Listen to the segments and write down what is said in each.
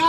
या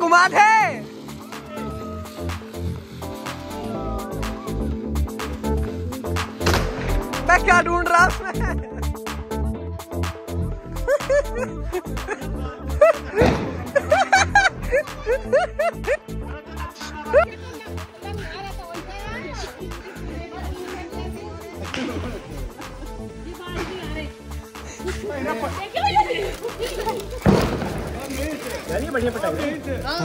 घुमा थे मैं क्या ढूंढ रहा बढ़िया पटाखा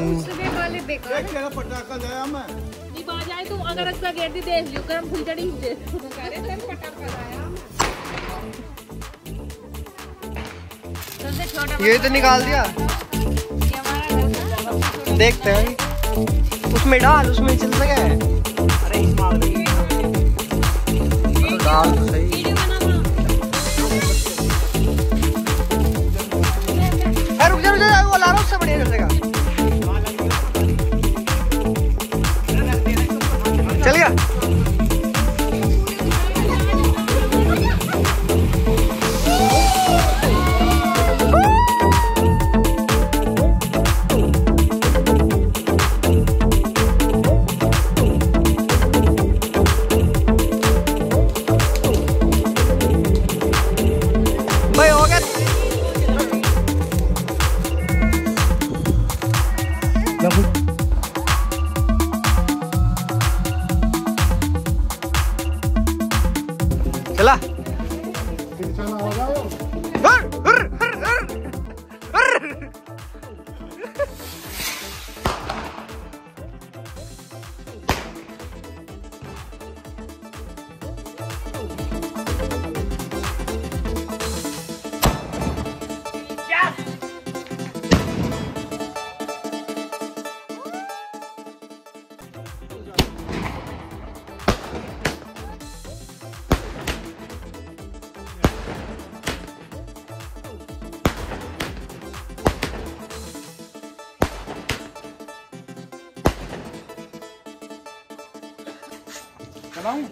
वाले बेकार है पटाखा लाया मैं आए तो अगर अच्छा गेट ही देख लियो कर फुलझड़ी पटाखा लाया ये तो निकाल दिया देखते हैं उसमें डाल उसमें चल सके अरे डाल तो सही चल गया चला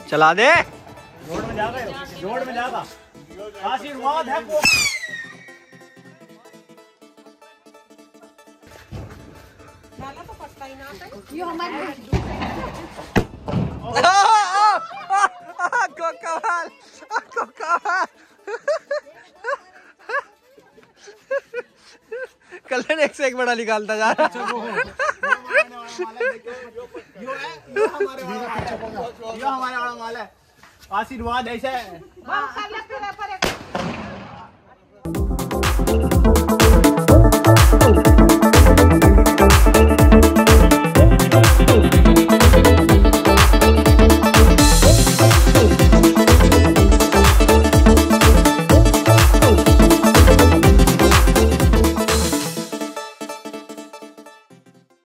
चला दे जोड़ में जाएगा आशीर्वाद है वो डाला तो पटता ही ना आता ये हमारे कल्याण एक से एक बड़ा निकालता जा रहा आशीर्वाद ऐसा है